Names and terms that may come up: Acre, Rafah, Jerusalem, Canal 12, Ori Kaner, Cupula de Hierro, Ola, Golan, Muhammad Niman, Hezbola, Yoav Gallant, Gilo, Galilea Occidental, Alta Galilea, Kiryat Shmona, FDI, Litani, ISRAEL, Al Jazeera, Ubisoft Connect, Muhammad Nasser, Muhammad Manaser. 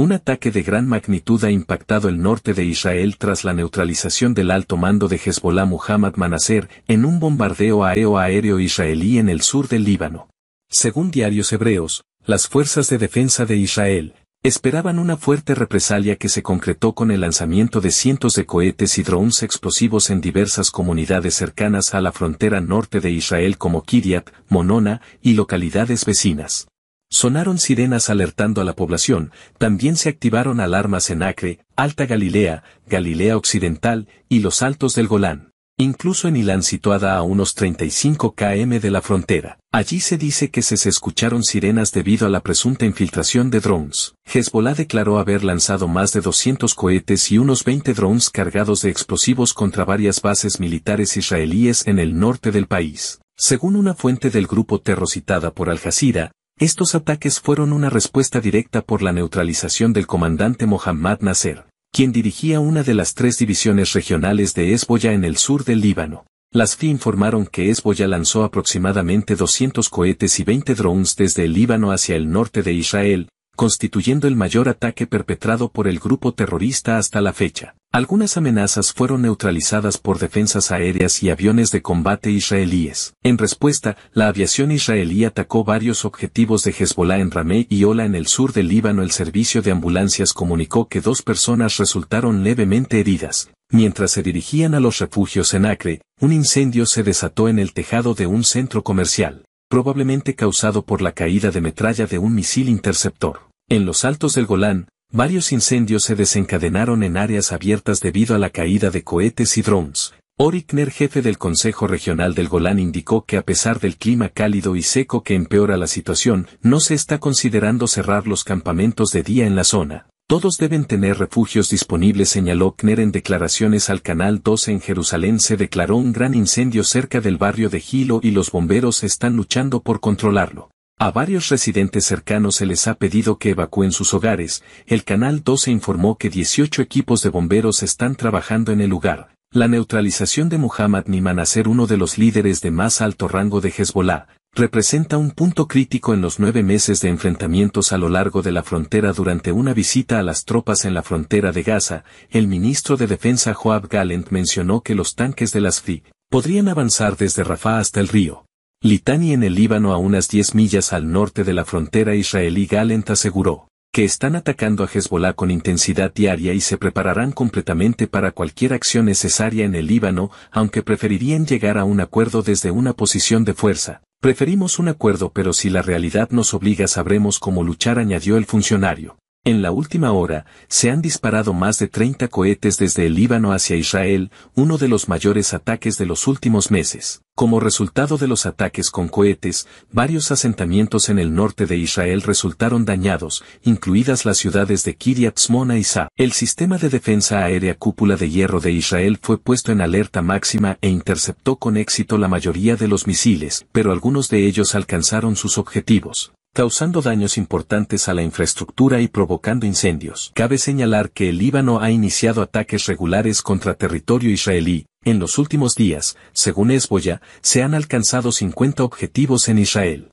Un ataque de gran magnitud ha impactado el norte de Israel tras la neutralización del alto mando de Hezbolá Muhammad Manaser en un bombardeo aéreo israelí en el sur del Líbano. Según diarios hebreos, las fuerzas de defensa de Israel esperaban una fuerte represalia que se concretó con el lanzamiento de cientos de cohetes y drones explosivos en diversas comunidades cercanas a la frontera norte de Israel como Kiryat, Monona y localidades vecinas. Sonaron sirenas alertando a la población, también se activaron alarmas en Acre, Alta Galilea, Galilea Occidental y los Altos del Golán. Incluso en Ilan, situada a unos 35 km de la frontera. Allí se dice que se escucharon sirenas debido a la presunta infiltración de drones. Hezbolá declaró haber lanzado más de 200 cohetes y unos 20 drones cargados de explosivos contra varias bases militares israelíes en el norte del país. Según una fuente del grupo Terro citada por Al Jazeera, estos ataques fueron una respuesta directa por la neutralización del comandante Muhammad Nasser, quien dirigía una de las 3 divisiones regionales de Hezbolá en el sur del Líbano. Las FI informaron que Hezbolá lanzó aproximadamente 200 cohetes y 20 drones desde el Líbano hacia el norte de Israel, constituyendo el mayor ataque perpetrado por el grupo terrorista hasta la fecha. Algunas amenazas fueron neutralizadas por defensas aéreas y aviones de combate israelíes. En respuesta, la aviación israelí atacó varios objetivos de Hezbolá en Rame y Ola en el sur del Líbano. El servicio de ambulancias comunicó que 2 personas resultaron levemente heridas. Mientras se dirigían a los refugios en Acre, un incendio se desató en el tejado de un centro comercial, probablemente causado por la caída de metralla de un misil interceptor. En los Altos del Golán, varios incendios se desencadenaron en áreas abiertas debido a la caída de cohetes y drones. Ori Kaner, jefe del Consejo Regional del Golán, indicó que a pesar del clima cálido y seco que empeora la situación, no se está considerando cerrar los campamentos de día en la zona. Todos deben tener refugios disponibles, señaló Kaner en declaraciones al Canal 12 en Jerusalén. Se declaró un gran incendio cerca del barrio de Gilo y los bomberos están luchando por controlarlo. A varios residentes cercanos se les ha pedido que evacúen sus hogares. El Canal 12 informó que 18 equipos de bomberos están trabajando en el lugar. La neutralización de Muhammad Niman, uno de los líderes de más alto rango de Hezbolá, representa un punto crítico en los 9 meses de enfrentamientos a lo largo de la frontera. Durante una visita a las tropas en la frontera de Gaza, el ministro de Defensa Yoav Gallant mencionó que los tanques de las FI podrían avanzar desde Rafah hasta el río Litani en el Líbano, a unas 10 millas al norte de la frontera israelí. Gallant aseguró que están atacando a Hezbolá con intensidad diaria y se prepararán completamente para cualquier acción necesaria en el Líbano, aunque preferirían llegar a un acuerdo desde una posición de fuerza. Preferimos un acuerdo, pero si la realidad nos obliga sabremos cómo luchar, añadió el funcionario. En la última hora, se han disparado más de 30 cohetes desde el Líbano hacia Israel, uno de los mayores ataques de los últimos meses. Como resultado de los ataques con cohetes, varios asentamientos en el norte de Israel resultaron dañados, incluidas las ciudades de Kiryat Shmona y Sa. El sistema de defensa aérea Cúpula de Hierro de Israel fue puesto en alerta máxima e interceptó con éxito la mayoría de los misiles, pero algunos de ellos alcanzaron sus objetivos, causando daños importantes a la infraestructura y provocando incendios. Cabe señalar que el Líbano ha iniciado ataques regulares contra territorio israelí. En los últimos días, según Hezbolá, se han alcanzado 50 objetivos en Israel.